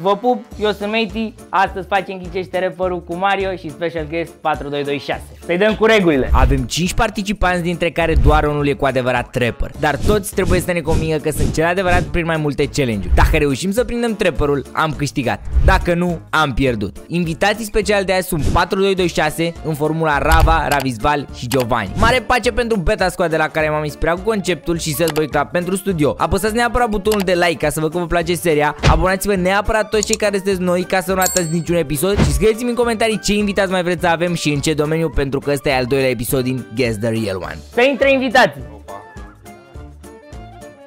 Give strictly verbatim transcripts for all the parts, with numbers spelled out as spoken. Vă pup, eu sunt Matei, astăzi facem ghicește rapperul cu Mario și special guest patru doi doi șase. Să-i dăm cu regulile. Avem cinci participanți, dintre care doar unul e cu adevărat rapper, dar toți trebuie să ne convingă că sunt cel adevărat prin mai multe challenge-uri. Dacă reușim să prindem rapperul, am câștigat. Dacă nu, am pierdut. Invitații speciali de azi sunt patru doi doi șase în formula Rava, Ravizval și Giovanni. Mare pace pentru Beta Squad, de la care m-am inspirat cu conceptul, și Set Boy Club pentru studio. Apăsați neapărat butonul de like ca să văd că vă place seria. Abonați-vă neapărat toți cei care sunteți noi ca să nu ratați niciun episod și scrieți-mi în comentarii ce invitați mai vreți să avem și în ce domeniu, pentru că ăsta e al doilea episod din Guess the Real One. Să intre invitații!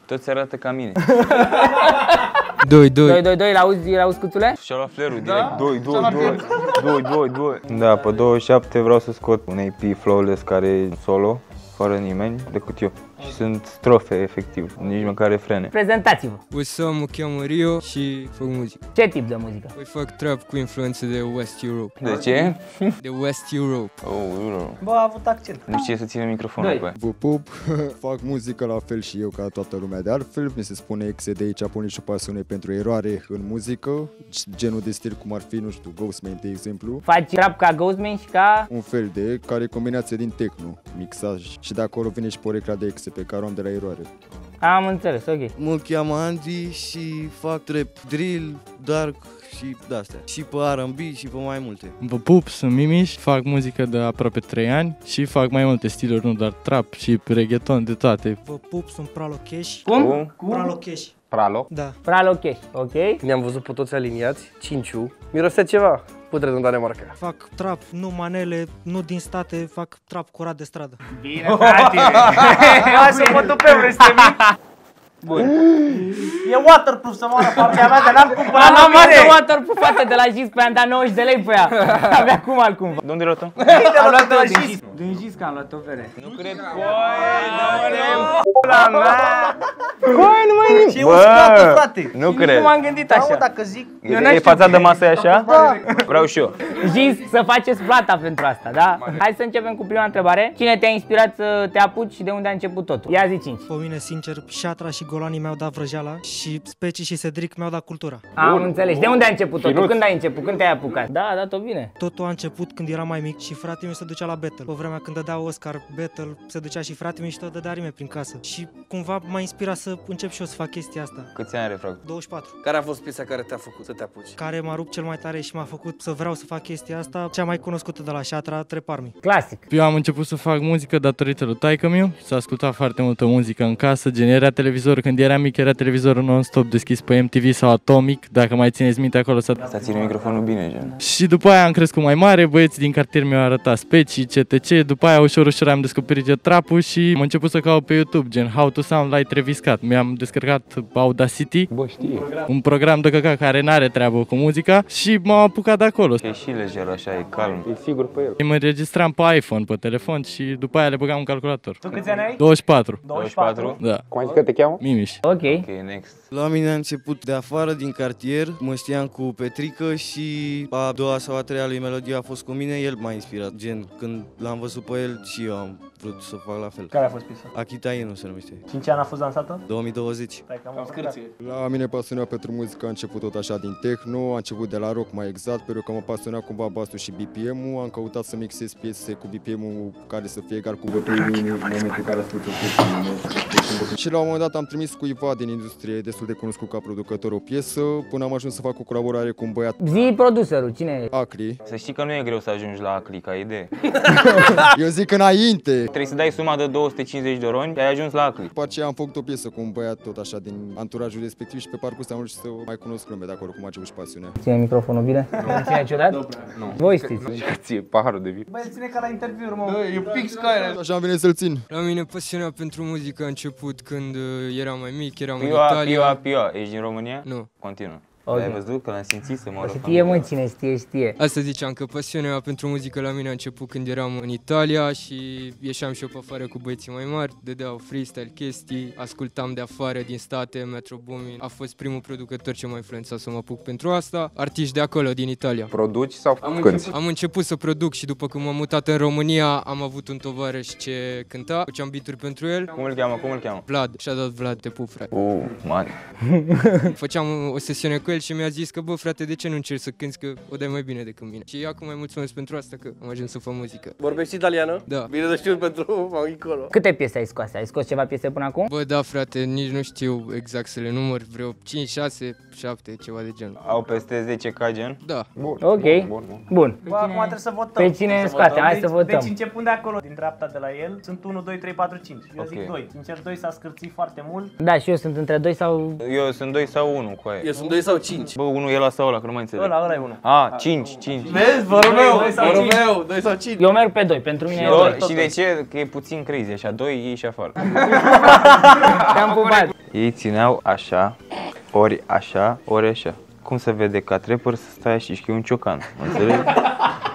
Toți arată ca mine. doi doi doi doi, l-auzi, l-auzi cuțule? Și-a luat flerul direct, doi doi doi doi doi doi. Da, pe douăzeci și șapte vreau să scot un A P flawless care e solo, fără nimeni decât eu. Și sunt strofe, efectiv, nici măcar refrene. Prezentați-vă! Usam, mă cheamă Rio și fac muzică. Ce tip de muzică? Păi fac trap cu influențe de West Europe. De ce? De West Europe. Oh, Euro. Bă, a avut accent. Nu știe să ține microfonul pe. Vă pup, fac muzică la fel și eu ca toată lumea, de altfel mi se spune exe de aici, pune și o pasiune pentru eroare în muzică, genul de stil cum ar fi, nu știu, Ghostman, de exemplu. Faci trap ca Ghostman și ca... un fel de, care e combinație din techno, mixaj și de acolo vine și porecla de exe pe care om de la eroare. Am înțeles, ok. Mă cheamă Andy și fac trap, drill, dark și de-astea. Și pe R and B și pe mai multe. Vă pup, sunt Mimiș, fac muzică de aproape trei ani și fac mai multe stiluri, nu doar trap, și reggaeton, de toate. Vă pup, sunt Pralocheș. Cum? Cum? Pralocheș. Pralo? Da. Pralocheș, ok. Ne-am văzut pe toți aliniați, cinciu, mirosea ceva. Putre în Danemarca. Fac trap, nu manele, nu din state, fac trap curat de stradă. Bine, frate! Așa mă dupem, vrei să mic? Bun. E waterproof să mă arăt partea mea, dar n-am cumpărat. Am luat waterproof, fata, de la Jizc, pe am dat nouăzeci de lei pe ea. Avea cum altcumva. De unde ai luat-o? Am luat-o din Jizc. Din Jizc am luat-o, vere. Nu cred, băi, n-am mea! Băi, nu mai nici! E uscată, frate! Nu cred. Nu m-am gândit așa. Dacă zic... E fața de masă așa? Vreau și eu. Jizc, să faceți plata pentru asta, da? Hai să începem cu prima întrebare. Cine te-a inspirat să te apuci și de unde a început totul? Ia zi cinci. Pe mine, sincer, Șatra și Golanii mi-au dat vrăjeala și Specii și Cedric mi-au dat cultura. Am înțeles. De unde ai început totul? Când ai început? Când te-ai apucat? Da, a dat-o bine. Totul a început când era mai mic și fratele meu se ducea la battle. Pe vremea când dădea Oscar battle, se ducea și fratele meu și tot dădea rime prin casă. Și cumva m-a inspirat să încep și eu să fac chestia asta. Câți ani are, frate? douăzeci și patru. Care a fost piesa care te-a făcut să te apuci? Care m-a rupt cel mai tare și m-a făcut să vreau să fac chestia asta, cea mai cunoscută de la Șatra, Terapia. Clasic. Eu am început să fac muzică datorită lui Taiko meu. S-a ascultat foarte multă muzică în casă, genera televizor. Când eram mic, era televizorul non-stop deschis pe M T V sau Atomic, dacă mai țineți minte acolo. S-a ținut microfonul bine, gen. Și după aia am crescut mai mare, băieți din cartier mi-au arătat Specii, C T C, după aia ușor ușor am descoperit de trapul și am început să caut pe YouTube, gen How to Sound Like Travis Scott. Mi-am descărcat Audacity, bă, știi, un program de căcat care n-are treabă cu muzica și m-am apucat de acolo. E și lejer așa, e calm. E sigur pe el. Mă înregistram pe iPhone, pe telefon și după aia le băgam în calculator. Tu câți ani ai? douăzeci și patru. douăzeci și patru? Da. Cum ai zis că te cheamă? Mimiș. Ok. Ok, next. La mine a început de afară, din cartier. Mă știam cu Petrică și a doua sau a treia lui Melodie a fost cu mine. El m-a inspirat. Gen, când l-am văzut pe el și eu am vrut să fac la fel. Care a fost piesa? Akita Inu se numește. cinci ani a fost dansată? două mii douăzeci. Stai că am scârție. La mine pasiunea pentru muzică a început tot așa din techno. A început de la rock mai exact, pentru că mă pasiunea cumva basul și B P M-ul. Am căutat să mixez piese cu B P M-ul care să fie egal cu bătrânii în momentul care ascultă. Și la un moment dat am trimis cuiva din industrie destul de cunoscut ca producător o piesă, până am ajuns să fac o colaborare cu un băiat. Zi produserul, cine e? Acli. Să știi că nu e greu să ajungi la Acli ca idee. Eu zic înainte. Trebuie să dai suma de două sute cincizeci de roni și ai ajuns la Acli. După aceea am făcut o piesă cu un băiat tot așa din anturajul respectiv și pe parcurs am reușit să mai cunosc lumea de acolo, cum a început și pasiunea. Ține microfonul bine? Nu ține niciodată? Nu. Voi știți. Ție paharul de vin. Băi, îl ține ca la interviuri, mă. E fix ca aia. Așa am venit să-l țin. La mine pasiunea pentru muzică a început când eram mai mic, eram în Italia. Pioa, pioa, ești din România? Nu. Continuă. Okay. Ai văzut că l-am simțit să mă rog. Știe mă cine știe, știe. Asta ziceam că pasiunea pentru muzică la mine a început când eram în Italia și ieșeam și eu pe afară cu băieții mai mari, dădeau freestyle chestii, ascultam de afară din state, Metro Boomin. A fost primul producător ce m-a influențat să mă apuc pentru asta, artiști de acolo, din Italia. Produci sau am început, am început să produc și după când m-am mutat în România am avut un tovarăș ce cânta, făceam beaturi pentru el. Cum îl cheamă, cum îl cheamă? Vlad, și-a dat Vlad, te pup, frate. Uh, man. Făceam o sesiune cu fel și mi-a zis că, bă, frate, de ce nu încerci să cânti, că o dai mai bine decât mine. Și acum mai mulțumesc pentru asta, că am ajuns să fac muzică. Vorbești italiană? Da. Bine de știu pentru Maicolo. Câte piese ai scoase? Ai scos ceva piese până acum? Bă, da, frate, nici nu știu exact să le număr, vreo cinci, șase, șapte, ceva de genul. Au peste zece ca gen? Da. Bun. Ok. Bun. Bun, bun. Bun. Bă, acum trebuie să votăm. Pe cine scoate? Hai să votăm. Deci începând de acolo, din dreapta de la el, sunt unu, doi, trei, patru, cinci. Eu okay. zic doi. Sincer, doi s-a scârțit foarte mult. Da, și eu sunt între doi sau... Eu sunt doi sau unu cu aia. Eu sunt doi sau cinci. Bă, unu e la sau ăla, că nu mai înțeleg. Ăla, ăla e unu. A, a cinci, cinci. Vezi, vă meu, doi sau cinci. Eu merg pe doi, pentru mine doi, e doi. Și de ce? Că e puțin crazy, așa, doi iei și afară. Te-am pupat. Ei țineau așa, ori așa, ori așa. Cum se vede ca trepăr să stai și știu un ciocan, înțelegi?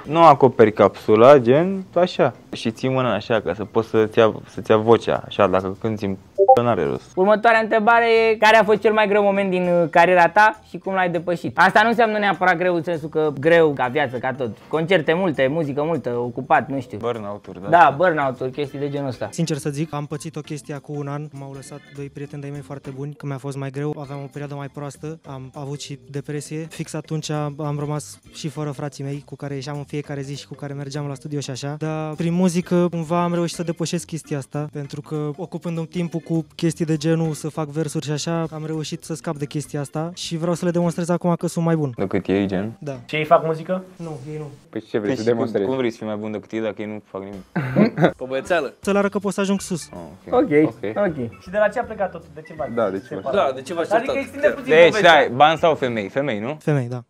Nu acoperi capsula, gen, așa. Și ții mâna așa, ca să poți să-ți ia, să-ți ia vocea, așa, dacă cânti în p***, n-are rost. Următoarea întrebare e, care a fost cel mai greu moment din cariera ta și cum l-ai depășit? Asta nu înseamnă neapărat greu, în sensul că greu ca viață, ca tot. Concerte multe, muzică multă, ocupat, nu știu. Burnout-uri, da? Da, burnout-uri, chestii de genul ăsta. Sincer să zic, am pățit o chestie cu un an, m-au lăsat doi prieteni de-ai mei foarte buni, că mi-a fost mai greu, aveam o perioadă mai proastă, am avut și depresie. Fix atunci am rămas și fără frații mei, cu care ieșeam în fiecare zi și cu care mergeam la studio și așa, dar prin muzică cumva am reușit să depășesc chestia asta, pentru că ocupându-mi timpul cu chestii de genul să fac versuri și așa, am reușit să scap de chestia asta și vreau să le demonstrez acum că sunt mai bun. Decât ei, gen? Da. Și ei fac muzică? Nu, ei nu. Păi ce vrei păi să demonstrezi? Cum vrei să fii mai bun decât ei dacă ei nu fac nimic? Pe băiețeală. Să le arăt că pot să ajung sus. Oh, okay. Okay. Ok, ok. Și de la ce a plecat totul? De ce bani? Da, de ce bani? Da, de ce bani? Adică extinde puțin. Deci, dai, bani sau femei? Femei, nu? Femei, da.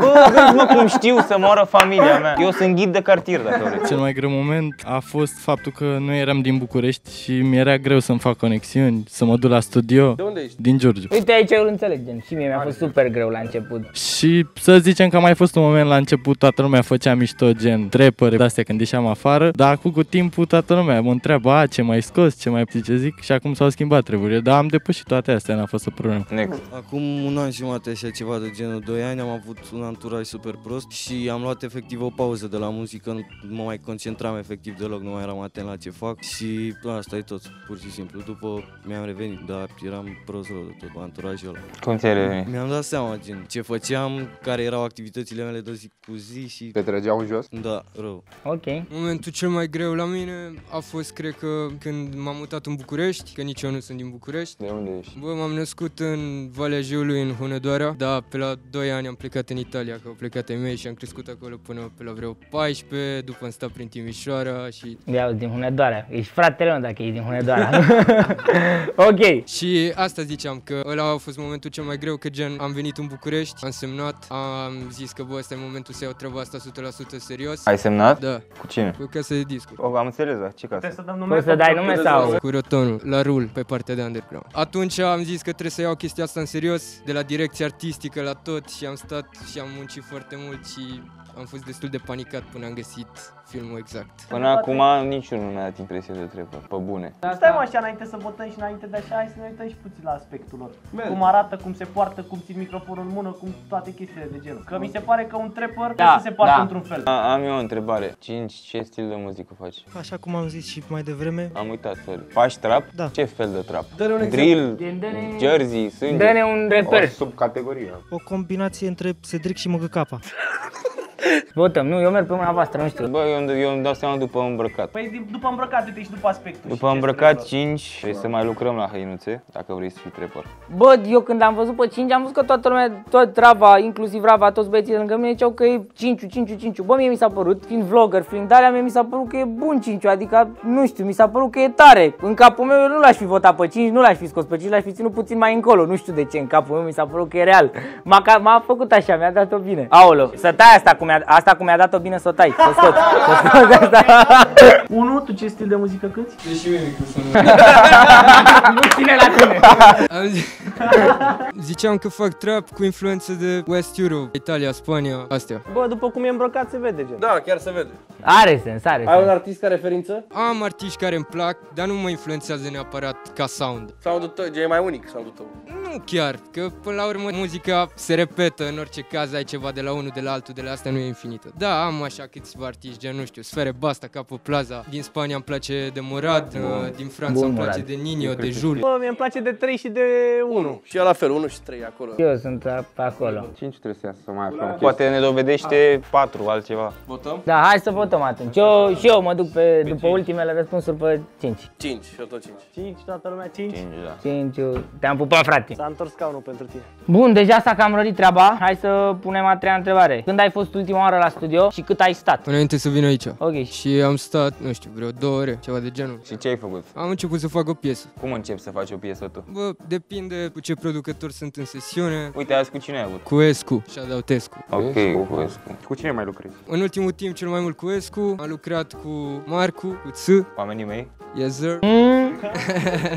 Bă, gândi, mă, cum știu să moară familia mea. Eu sunt ghid de cartier, dacă vrei. Cel mai greu moment a fost faptul că noi eram din București și mi-era greu să-mi fac conexiuni, să mă duc la studio. De unde ești? Din Giurgiu. Uite, aici eu îl înțeleg, gen. Și mie mi-a fost super greu la început. Și să zicem că a mai fost un moment la început, toată lumea făcea mișto, gen trepări, de-astea când ieșeam afară. Dar acum cu timpul toată lumea mă întreabă, a, ce mai scos, ce mai știi ce zic. Și acum s-au schimbat treburile, dar am depășit toate astea, n-a fost o problemă. Next. Acum un an și jumătate și ceva de genul, doi ani, am avut un anturaj super prost și am luat efectiv o pauză de la muzică, nu mă mai concentram efectiv deloc, nu mai eram atent la ce fac și asta e tot, pur și simplu. După mi-am revenit, dar eram prost rău de tot, anturajul ăla. Cum ți-ai revenit? Mi-am dat seama, gen, ce făceam, care erau activitățile mele de zi cu zi și... Te trăgeau în jos? Da, rău. Ok. Momentul cel mai greu la mine a fost, cred că, când m-am mutat în București, că nici eu nu sunt din București. De unde ești? Bă, m-am născut în Valea Jiului, în Hunedoara, dar pe la doi ani am plecat în Italia, că au plecat ai mei și am crescut acolo până pe la vreo paisprezece, după am stat prin Timișoara și... Ia, din Hunedoara, ești fratele meu dacă ești din Hunedoara. Ok. Și asta ziceam, că ăla a fost momentul cel mai greu, că gen am venit în București, am semnat, am zis că bă, ăsta e momentul să iau treaba asta o sută la sută serios. Ai semnat? Da. Cu cine? Cu casă de discuri. O, am înțeles, da. Ce casă? Să dăm nume, poți să dai nume sau? Cu Rotonul, la Rul, pe partea de underground. Atunci am zis că trebuie să iau chestia asta în serios, de la direcția artistică la tot și am stat și am muncit foarte mult și am fost destul de panicat până am găsit filmul exact. Până acum niciunul nu mi-a dat impresia de treabă, pe bune. Dar stai așa înainte să votăm și înainte de așa, hai să ne uităm și puțin la aspectul lor. Bine. Cum arată, cum se poartă, cum țin microfonul în mână, cum toate chestiile de genul. Că mi se pare că un trapper da, se poartă da. într-un fel. A, am eu o întrebare. cinci, ce stil de muzică faci? Așa cum am zis și mai devreme. Am uitat, sorry. Faci trap? Da. Ce fel de trap? Drill, jersey, sânge? Dă-ne un reper. O subcategorie. O combinație între Cedric și Măgăcapa. Votăm, nu, eu merg pe mâna voastră, nu știu. Bă, eu, eu îmi dau seama după îmbrăcat. Păi după îmbrăcat, uite și după aspectul. După îmbrăcat cinci, trebuie să mai lucrăm la hăinuțe, dacă vrei să fii trepăr. Bă, eu când am văzut pe cinci, am văzut că toată lumea, tot Rava, inclusiv Rava, toți băieții lângă mine ziceau că e cinci, cinci, cinci. Bă, mie mi s-a părut, fiind vlogger, fiind de-alea, mie mi s-a părut că e bun cinci, adică, nu știu, mi s-a părut că e tare. În capul meu eu nu l-aș fi votat pe cinci, nu l-aș fi scos pe cinci, l-aș fi ținut puțin mai încolo, nu știu de ce, în capul meu mi s-a părut că e real. M-a făcut așa, mi-a dat-o bine. Aoleu, să tai asta cum Asta cum mi-a dat-o bine să o tai, să scoți, să scoți asta. Unu, tu ce stil de muzică cânti? Deși eu e microfonul. Nu ține la tine. Ziceam că fac trap cu influențe de West Europe, Italia, Spania, astea. Bă, după cum e îmbrăcat se vede, gen. Da, chiar se vede. Are sens, are sens. Ai un artist ca referință? Am artiști care îmi plac, dar nu mă influențează neapărat ca sound. Soundul tău, e mai unic soundul tău. nu chiar, că până la urmă muzica se repetă, în orice caz ai ceva de la unul, de la altul, de la asta nu e infinită. Da, am așa câțiva artiști, gen, nu știu, Sfere Basta, Capo Plaza, din Spania îmi place de Murat, bun, din Franța îmi place de Nino, de Jules. Bă, mie îmi place de trei și de unu. Și eu la fel, unu și trei acolo. Eu sunt acolo. cinci trebuie să iasă mai acolo. Poate ne dovedește patru, altceva. Votăm? Da, hai să votăm atunci. Eu, și eu mă duc pe, pe după cinci. Ultimele răspunsuri pe cinci. cinci, și tot cinci. cinci, toată lumea cinci? cinci, da. cinci, te-am pupat, frate. S-a întors scaunul pentru tine. Bun, deja s-a cam rărit treaba. Hai să punem a treia întrebare. Când ai fost ultima oară la studio și cât ai stat? Înainte să vin aici. Ok. Și am stat, nu știu, vreo două ore, ceva de genul. Și ce ai făcut? Am început să fac o piesă. Cum începi să faci o piesă tu? Bă, depinde cu ce producători sunt în sesiune. Uite, azi cu cine ai avut? Cu Escu și Adautescu. Ok, cu Escu. Cu cine mai lucrezi? În ultimul timp cel mai mult cu Escu. Am lucrat cu Marku, cu Ț. Oamenii mei? Yes, sir. Mm.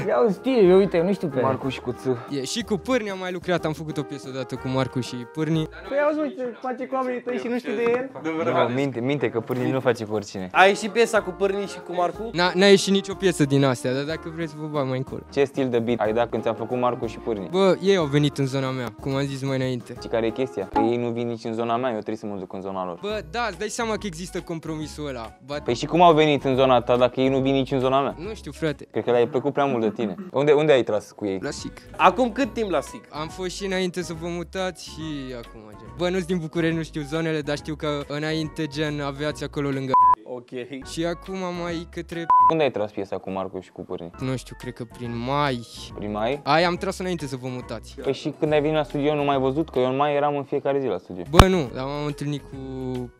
Iau stil, eu uite, eu nu știu pe Marku și cu Ț. E, și cu Purny am mai lucrat, am făcut o piesă odată cu Marku și Purny. Păi auzi, uite, face cu oamenii tăi și nu știu de el. No, minte, minte că Purny nu face cu oricine. Ai ieșit piesa cu Purny și cu Marku? N-a ieșit nicio piesă din astea, dar dacă vreți vă bag mai încolo. Ce stil de beat ai dat când ți-am făcut Marku și Purny? Bă, ei au venit în zona mea, cum am zis mai înainte. Și care e chestia? Că ei nu vin nici în zona mea, eu trebuie să mă duc în zona lor. Bă, da, îți dai seama că există compromisul ăla. But... Păi și cum au venit în zona ta dacă ei nu vin nici în zona mea? Nu știu, frate. Cred că le-ai plăcut prea mult de tine. Unde, unde ai tras cu ei? La S I C. Acum cât timp la S I C? Am fost și înainte să vă mutați și acum, gen. Bă, nu-s din București, nu știu zonele, dar știu că înainte, gen, aveați acolo lângă. Ok. Și acum mai către... Unde ai tras piesa cu Marku și cu Purny? Nu știu, cred că prin mai. Prin mai? Aia am tras înainte să vă mutați. Păi și când ai venit la studio nu m-ai văzut? Că eu în mai eram în fiecare zi la studio. Bă, nu, dar m-am întâlnit cu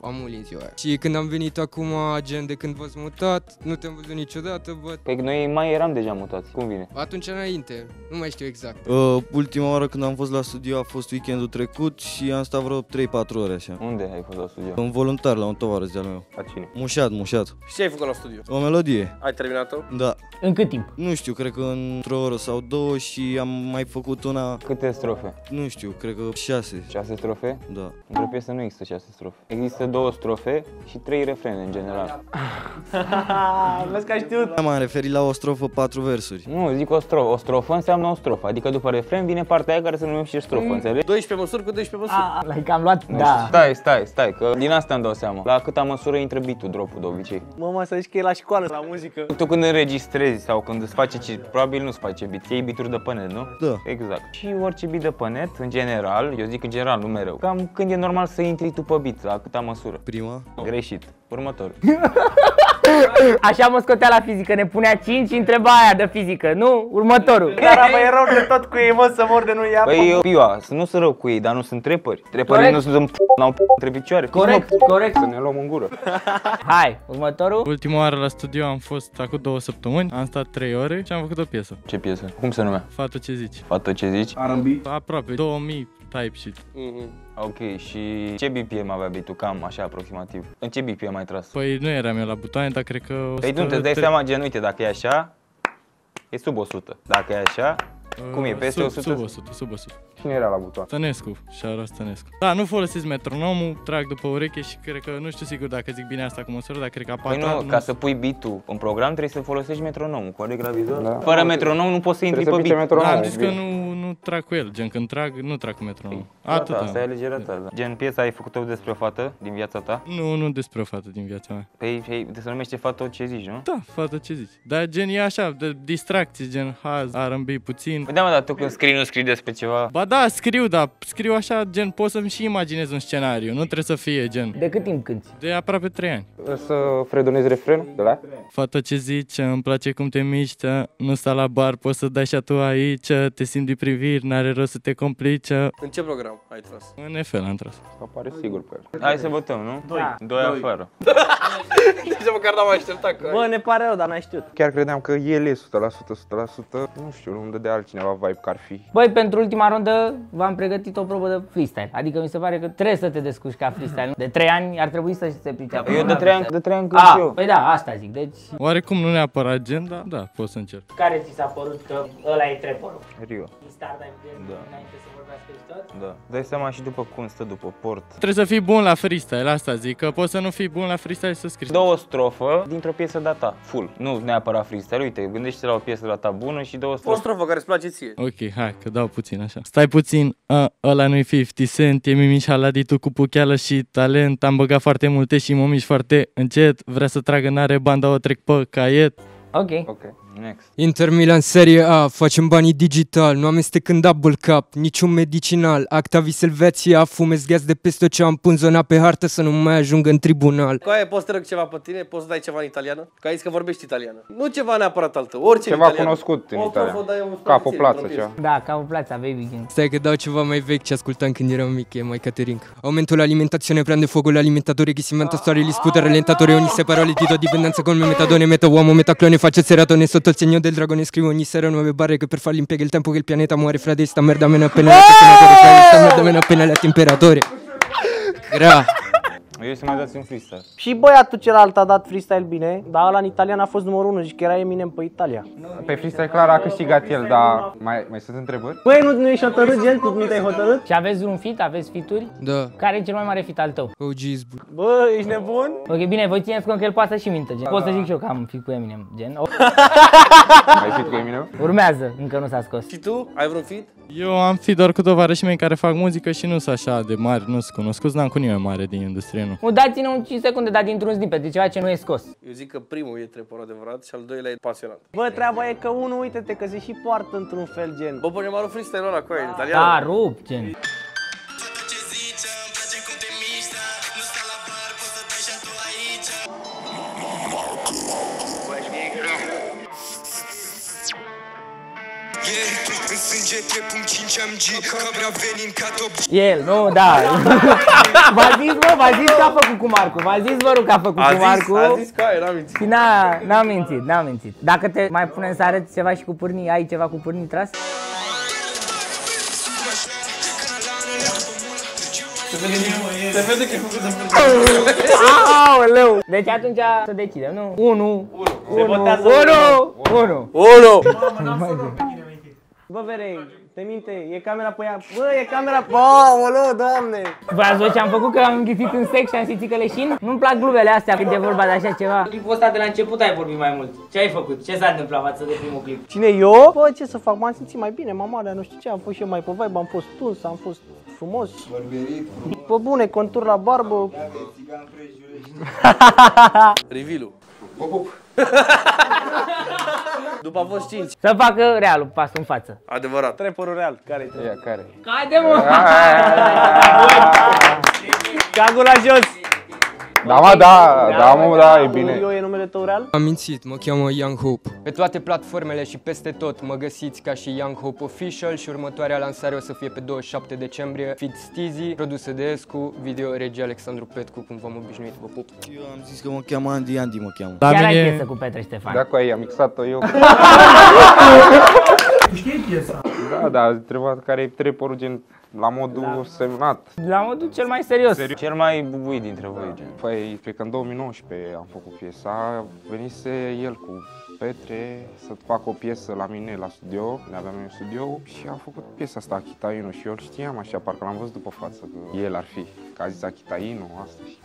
Amul în ziua aia. Și când am venit acum, gen, de când v-ați mutat, nu te-am văzut niciodată, bă. Păi noi mai eram deja mutați, cum vine? Atunci înainte, nu mai știu exact. Uh, ultima oară când am fost la studio a fost weekendul trecut și am stat vreo trei patru ore așa. Unde ai fost la studio? Un voluntar la un tovarăș de-al meu. La cine? Mușat, Mușat. Și ce ai făcut la studio? O melodie. Ai terminat-o? Da. În cât timp? Nu știu, cred că într-o oră sau două și am mai făcut una. Câte strofe? Nu știu, cred că șase. Șase strofe? Da. Într-o piesă nu există șase strofe. Există două strofe și trei refrene în general. Vezi că ai știut. M-am referit la o strofă, patru versuri. Nu, zic o strofă. O strofă înseamnă o strofă. Adică după refren vine partea aia care se numește strofă, mm. înțelegi? doisprezece măsuri cu doisprezece măsuri. L-ai cam luat? Nu, da. Stai, stai, stai, că din asta îmi dau seama. La câta măsură intră beat-ul, dropul de obicei. Mama, să zici că e la școală, la muzică. Tu când înregistrezi sau când îți face, ce, probabil nu-ți face beat, iei beat-uri de pe net, nu? Da. Exact. Și orice beat de pe net, în general, eu zic în general, nu mereu. Cam când e normal să intri tu pe beat, la câta măsură? Prima. Greșit. Următorul. Așa mă scotea la fizică, ne punea cinci și întreba aia de fizică, nu? Următorul. Dar bă, e rău de tot cu ei, mă, să mor de nu ia. Păi eu, piua, nu sunt rău cu ei, dar nu sunt trepări. Trepări nu sunt, n-au p*** între picioare. Corect, corect. Să ne luăm în gură. Hai, următorul. Ultima oară la studio am fost acum două săptămâni, am stat trei ore și am făcut o piesă. Ce piesă? Cum se numea? Fata ce zici? Fata ce zici? R and B? Aproape, două mii type shit. Ok, și ce B P M avea beat-ul, cam așa aproximativ? În ce B P M ai tras? Păi nu eram eu la butoane, dar cred că... Păi nu, te dai seama, gen, uite, dacă e așa, e sub o sută. Dacă e așa, uh, cum e, peste sub, o sută? Sub o sută, sub o sută. Cine era la butoane? Stănescu, Șara Stănescu. Da, nu folosesc metronomul, trag după ureche și cred că, nu știu sigur dacă zic bine asta cu măsură, dar cred că a patra... Păi nu, nu, ca să pui beat-ul în program trebuie să folosești metronomul, corect, Ravizval? Da. Fără da, metronom nu poți să intri pe beat. Da, am zis că nu, nu trag cu el, gen când trag, nu trag cu metronomul. Atâta. Asta e alegerea ta, da. Gen, piesa ai făcut-o despre o fată din viața ta? Nu, nu despre o fată din viața mea. Păi, se numește Fata ce zici, nu? Da, Fata ce zici. Dar gen e așa, de distracții, gen haz, R and B puțin. Păi da, mă, dar tu când scrii, nu scrii despre ceva? Ba da, scriu, dar scriu așa, gen, pot să-mi și imaginez un scenariu, nu trebuie să fie, gen. De cât timp cânti? De aproape trei ani. O să fredonezi refrenul de la? Fata ce zici, îmi place cum te miști, nu sta la bar, poți să dai și tu aici, te simți de priviri, n-are rost să te complici. În ce program ai tras? În F L am tras. Apare sigur pe el. Hai să votăm, nu? Doi. Da. Doi, Doi afară. Deci măcar n-am așteptat că... Bă, ne pare rău, dar n-ai știut. Chiar credeam că el e o sută la sută, o sută la sută, nu știu, nu-mi dădea altcineva vibe că ar fi. Băi, pentru ultima rundă v-am pregătit o probă de freestyle. Adică mi se pare că trebuie să te descurci ca freestyle. De trei ani ar trebui să se priceapă. Eu de trei ani, de trei ani cânt eu. Păi da, asta zic, deci... Oarecum nu neapărat gen, dar da, pot să încerc. Care ți s-a părut că ăla e treborul? Rio. garda da. Înainte să vorbească și tot. Da. Dai seama și după cum stă după port. Trebuie să fii bun la freestyle, asta zic, că poți să nu fii bun la freestyle și să scrii. Dă o strofă dintr-o piesă de-a ta, full. Nu neapărat freestyle, uite, gândește-te la o piesă de-a ta bună și dă o strofă. O strofă care îți place ție. Ok, hai, că dau puțin așa. Stai puțin, a, ăla nu-i cincizeci cent, e Mimiș aladitul cu pucheală și talent. Am băgat foarte multe și Mimiș foarte încet. Vrea să tragă, n-are banda, o trec pe caiet. Ok. Ok. Next. Inter Milan Serie A, facem banii digital, nu amestecând double cup, niciun medicinal. Actavis Elveția, fumez gheață de peste ce am pun zona pe hartă să nu mai ajung în tribunal. Coaie, poți să trag ceva pe tine, poți să dai ceva în italiană? Că ai zis că vorbești italiană. Nu ceva neapărat al tău, orice ceva italiană. Cunoscut în Italia. Capo Plaza, ceva. Da, Capo Plaza, baby gang. Stai că dau ceva mai vechi ce ascultam când eram mic, e mai catering. Aumentul alimentațione prende focul alimentatore, ghisimenta stoarele spută relentatore, ogni separole di do dipendenza con metadone, meta uomo, metaclone, face seratone. Sotto il segno del dragone scrivo ogni sera nuove barre che per farli impiega il tempo che il pianeta muore fra di sta merda meno appena la temperatura, fra di sta merda meno appena la temperatore. Gra. Eu să mai dați un freestyle. Și băiatul celălalt a dat freestyle bine, dar ăla în italian a fost numărul unu, zic că era Eminem pe Italia. Pe freestyle clar a câștigat el, dar mai, mai sunt întrebări? Băi, nu, nu ești hotărât, gen, tu nu te-ai hotărât? Și aveți un fit, aveți fituri? Da. Care e cel mai mare fit al tău? Oh, geez, bă. Bă, ești nebun? Ok, bine, voi țineți cont că el poate și mintă, gen. Pot să zic și eu că am fit cu Eminem, gen. Ai fit cu Eminem? Urmează, încă nu s-a scos. Și tu, ai vreun fit? Eu am fit doar cu tovarășii mei care fac muzică și nu sunt așa de mari, nu sunt cunoscuți, n-am cu nimeni mare din industrie. Dați-ne un cinci secunde, dar dintr-un snippet, de ceva ce nu e scos. Eu zic că primul e trepor adevărat și al doilea e pasionat. Bă, treaba e că unul, uite-te, că se și poartă într-un fel, gen. Bă, pune marul freestyle-ul ăla cu aia, în italian. Da, rup, gen. El, nu, da. V-a zis, bă, v-a zis că a făcut cu Marku. V-a zis, vă rog, că a făcut a cu zis, Marku. A zis că ai, n-am mințit. N-am mințit, n-am mințit. Dacă te mai punem să arăți ceva și cu Purny, ai ceva cu Purny tras? Se vede că e făcut de Purny. Deci atunci să decidem, nu? unu, unu, unu, unu, unu. Bă, Verei, te minte, e camera pe ea. Bă, e camera pe ea, Doamne! Bă, ați văzut ce am făcut, că am ghisit în sec și am simțit că leșin? Nu-mi plac glumele astea când e vorba de așa ceva. Clipul ăsta de la început ai vorbit mai mult. Ce ai făcut? Ce s-a întâmplat față de primul clip? Cine, eu? Bă, ce să fac, m-am simțit mai bine, m-am alea, nu știu ce, am fost și eu mai pe vibe, am fost tuns, am fost frumos. Bărberit, frumos. Pe bune, contur la barbă. Reveal-ul. După a fost cinci. Să facă realul pasul în față. Adevărat. Trepărul real. Care-i trepărul? Care? Haide, mă! Cagul la jos! Da, mă, da, da, mă, da, e bine. Eu e numele tău real? Am mințit, mă cheamă Young Hope. Pe toate platformele și peste tot mă găsiți ca și Young Hope Official și următoarea lansare o să fie pe douăzeci și șapte decembrie. Fit Stizi, produse de E S C U, video regie Alexandru Petcu, cum v-am obișnuit, vă pup. Eu am zis că mă cheamă Andy, Andy mă cheamă. Chiar ai piesă cu Petre Ștefan. Da, cu aia, am mixat-o eu. Știi piesa? Da, da, ați întrebat care e treporul, gen, la modul la... semnat. La modul cel mai serios. Serios. Cel mai bubuit dintre voi, da. Gen. Păi, cred că în două mii nouăsprezece am făcut piesa, venise el cu Petre să fac o piesă la mine la studio, ne aveam în studio și a făcut piesa asta, Akita Inu, și eu îl știam așa, parcă l-am văzut după față că el ar fi, că a zis Akita Inu, asta și...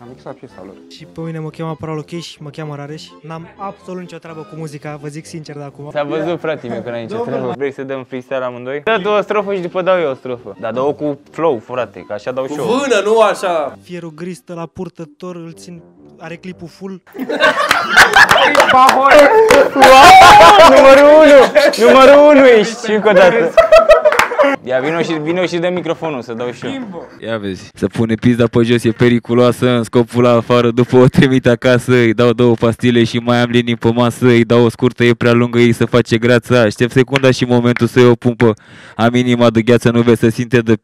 Am mixat piesa lor. Și pe mine mă cheamă Pralocheș, mă cheamă Rareș. N-am absolut nicio treabă cu muzica, vă zic sincer de acum. S-a văzut, frate meu, că n-ai nicio treabă. Vrei să dăm freestyle amândoi? Dă două strofe și după dau eu o strofă. Dar dă-o cu flow, frate, că așa dau și eu. Cu vână, nu așa! Fierul gris stă la purtător, îl țin, are clipul full. Numărul unu! Numărul unu ești și încă o dată. Ia vino și, vino și dă microfonul, să dau și eu. Ia vezi, să pune pizda pe jos e periculoasă. În scopul la afară, după o trimit acasă. Îi dau două pastile și mai am linii pe masă. Îi dau o scurtă, e prea lungă, ei să face greața. Aștept secunda și momentul să-i o pumpă. Am inima de gheață, nu vei să simte de...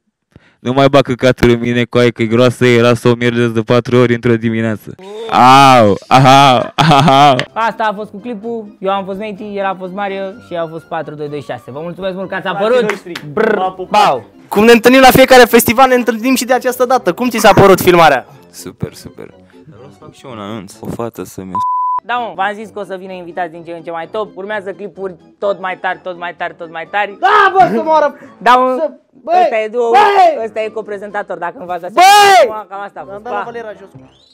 Nu mai bag căcatul în mine, coaie că-i groasă, era să o mierdeți de patru ori într-o dimineață. Au, aha, aha. Asta a fost cu clipul, eu am fost Matei, el a fost Mario și eu a fost patru doi doi șase. Vă mulțumesc mult că ați apărut! Brrr, cum ne întâlnim la fiecare festival, ne întâlnim și de această dată. Cum ți s-a părut filmarea? Super, super. Vreau să fac și un anunț. O fată să-mi Da, mă, v-am zis că o să vină invitați din ce în ce mai top. Urmează clipuri tot mai tari, tot mai tari, tot mai tari. Da, bă, să moară! Da, mă, ăsta e, e coprezentator, dacă nu v-ați dat seama. Băi! Cam asta a fost. Da, da, Valera, jos.